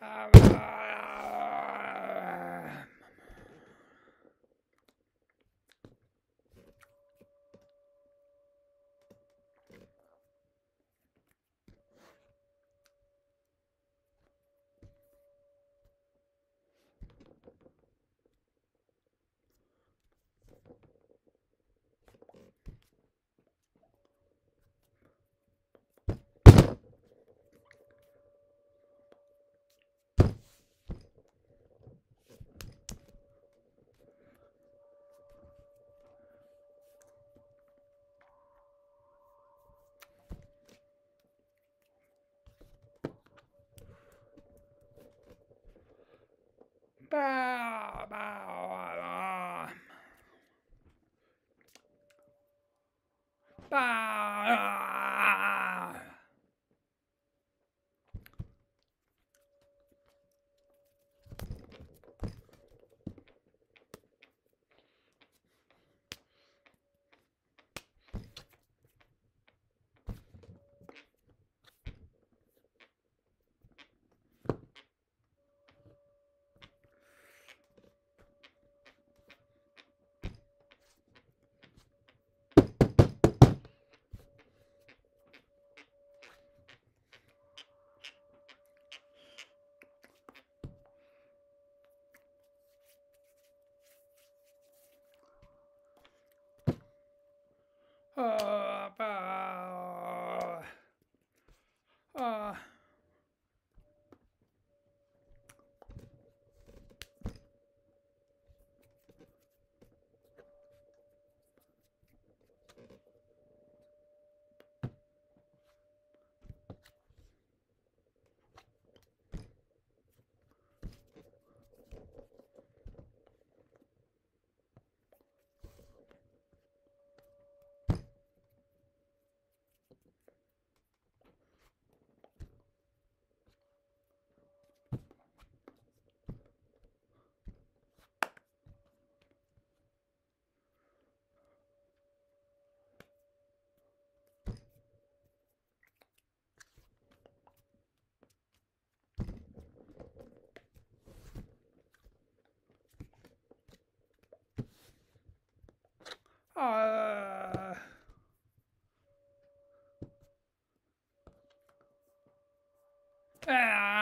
Bow, bow, bow, bow.